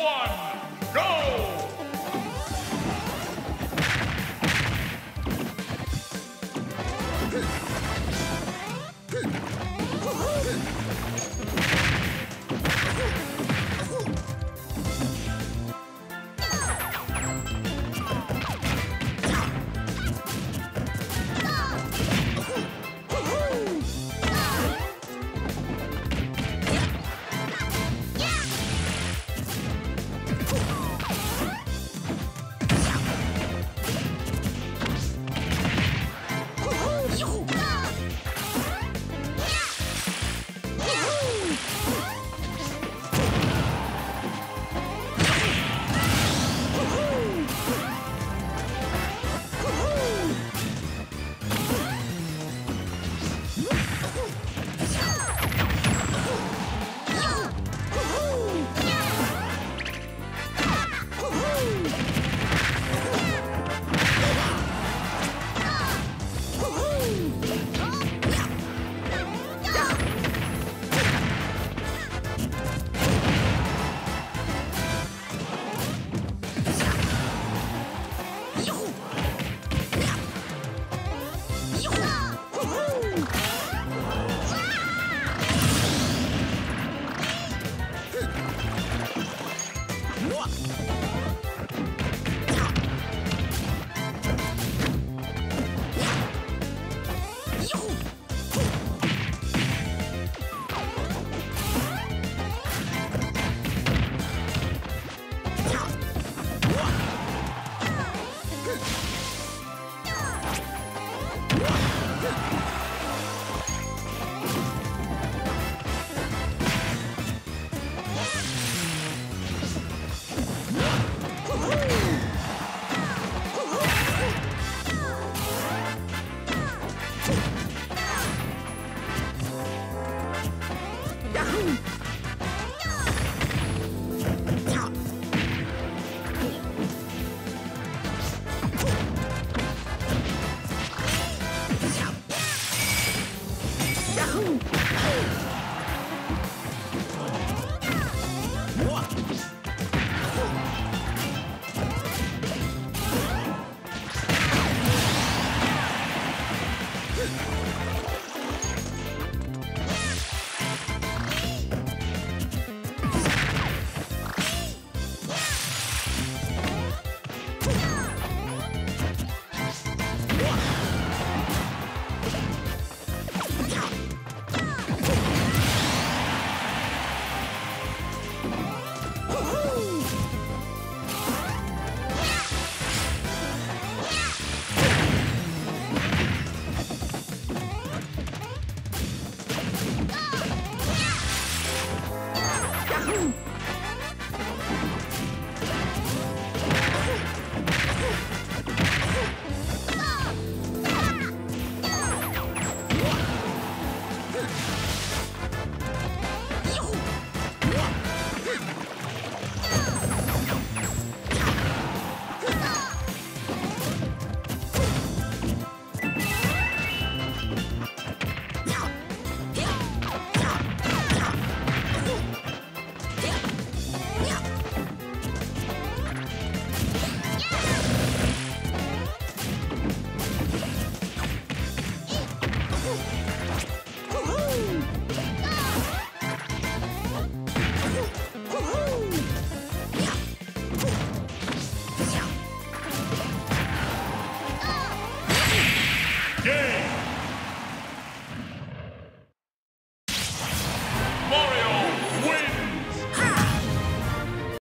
Yeah!